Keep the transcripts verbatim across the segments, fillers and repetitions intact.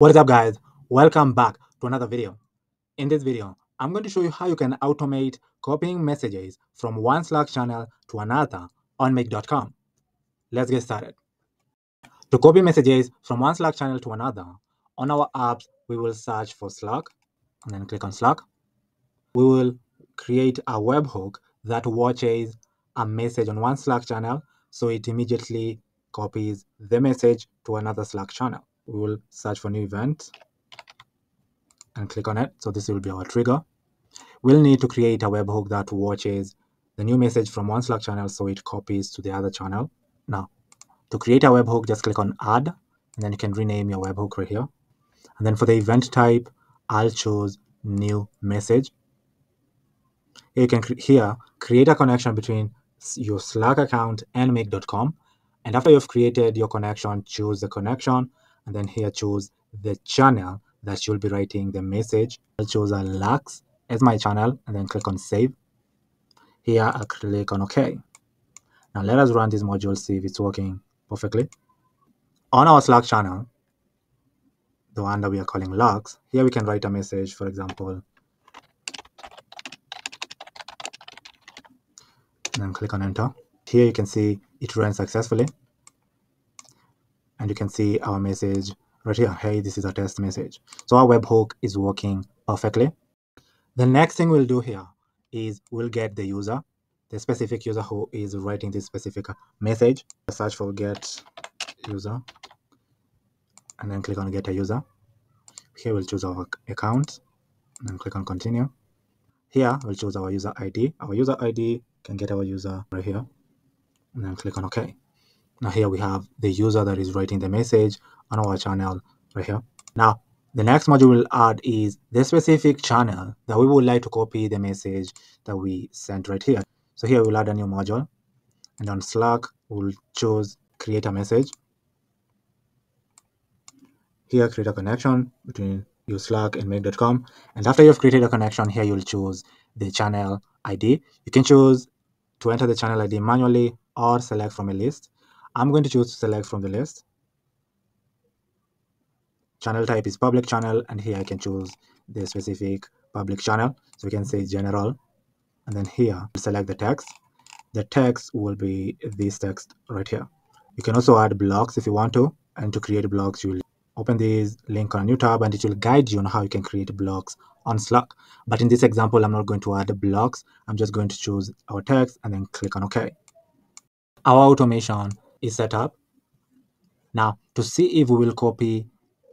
What is up, guys? Welcome back to another video. In this video, I'm going to show you how you can automate copying messages from one Slack channel to another on Make dot com. Let's get started. To copy messages from one Slack channel to another, on our apps, we will search for Slack and then click on Slack. We will create a webhook that watches a message on one Slack channel, so it immediately copies the message to another Slack channel. We will search for new event and click on it. So this will be our trigger. We'll need to create a webhook that watches the new message from one Slack channel, so it copies to the other channel. Now, to create a webhook, just click on Add, and then you can rename your webhook right here. And then for the event type, I'll choose New Message. You can cre here create a connection between your Slack account and Make dot com. And after you've created your connection, choose the connection. And then here, choose the channel that you'll be writing the message. I'll choose a Luxe as my channel and then click on Save. Here, I'll click on OK. Now, let us run this module, see if it's working perfectly. On our Slack channel, the one that we are calling Luxe, here we can write a message, for example. And then click on Enter. Here, you can see it ran successfully. And you can see our message right here. Hey, this is a test message. So our webhook is working perfectly. The next thing we'll do here is we'll get the user, the specific user who is writing this specific message. Search for get user and then click on get a user. Here we'll choose our account and then click on continue. Here we'll choose our user I D. Our user I D can get our user right here and then click on OK. Now here we have the user that is writing the message on our channel right here. Now, the next module we'll add is the specific channel that we would like to copy the message that we sent right here. So here we'll add a new module. And on Slack, we'll choose create a message. Here, create a connection between your Slack and Make dot com. And after you've created a connection, here you'll choose the channel I D. You can choose to enter the channel I D manually or select from a list. I'm going to choose to select from the list. Channel type is public channel, and here I can choose the specific public channel. So we can say general, and then here select the text. The text will be this text right here. You can also add blocks if you want to, and to create blocks, you'll open this link on a new tab, and it will guide you on how you can create blocks on Slack. But in this example, I'm not going to add blocks. I'm just going to choose our text and then click on OK. Our automation is set up. Now, to see if we will copy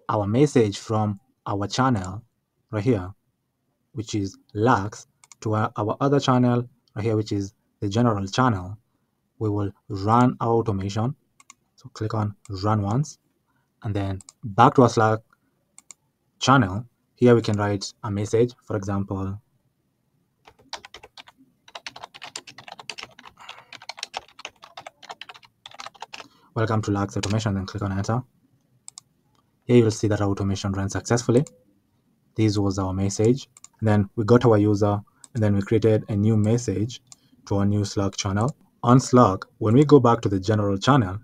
our message from our channel right here, which is Luxe, to our, our other channel right here, which is the general channel, we will run our automation. So click on run once, and then back to our Slack channel. Here we can write a message, for example, welcome to Luxe Automation, and click on Enter. Here you will see that our automation ran successfully. This was our message. And then we got our user, and then we created a new message to our new Slack channel. On Slack, when we go back to the general channel,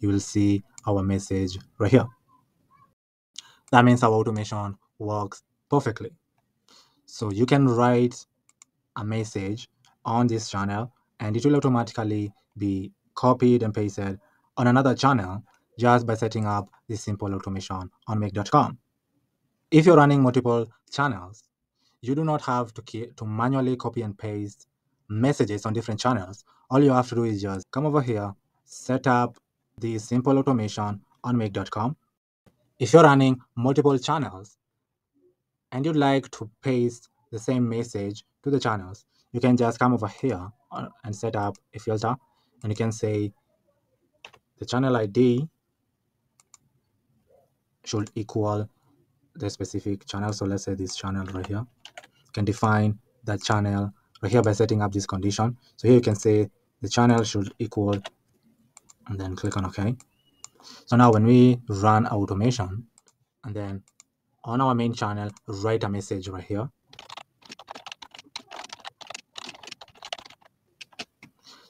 you will see our message right here. That means our automation works perfectly. So you can write a message on this channel, and it will automatically be copied and pasted on another channel just by setting up this simple automation on Make dot com. If you're running multiple channels, you do not have to, to manually copy and paste messages on different channels. All you have to do is just come over here, set up this simple automation on Make dot com. If you're running multiple channels and you'd like to paste the same message to the channels, you can just come over here and set up a filter, and you can say the channel I D should equal the specific channel. So let's say this channel right here. You can define that channel right here by setting up this condition. So here you can say the channel should equal, and then click on OK. So now when we run our automation, and then on our main channel, write a message right here.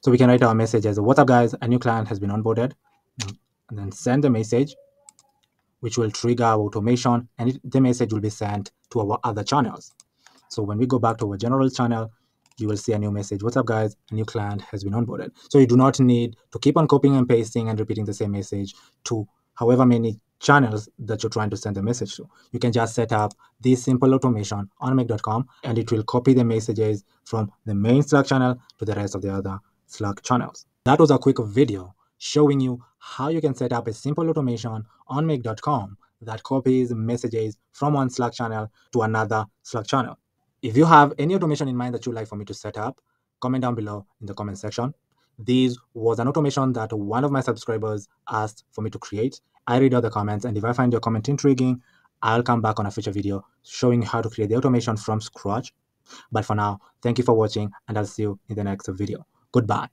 So we can write our message as, what's up guys, a new client has been onboarded, and then send the message. which will trigger our automation, and it, the message will be sent to our other channels. So when we go back to our general channel, you will see a new message. What's up, guys? A new client has been onboarded. So you do not need to keep on copying and pasting and repeating the same message to however many channels that you're trying to send the message to. You can just set up this simple automation on make dot com, and it will copy the messages from the main Slack channel to the rest of the other Slack channels. That was a quick video showing you how you can set up a simple automation on make dot com that copies messages from one Slack channel to another Slack channel. If you have any automation in mind that you'd like for me to set up, comment down below in the comment section. This was an automation that one of my subscribers asked for me to create. I read all the comments, and if I find your comment intriguing, I'll come back on a future video showing how to create the automation from scratch. But for now, thank you for watching, and I'll see you in the next video. Goodbye.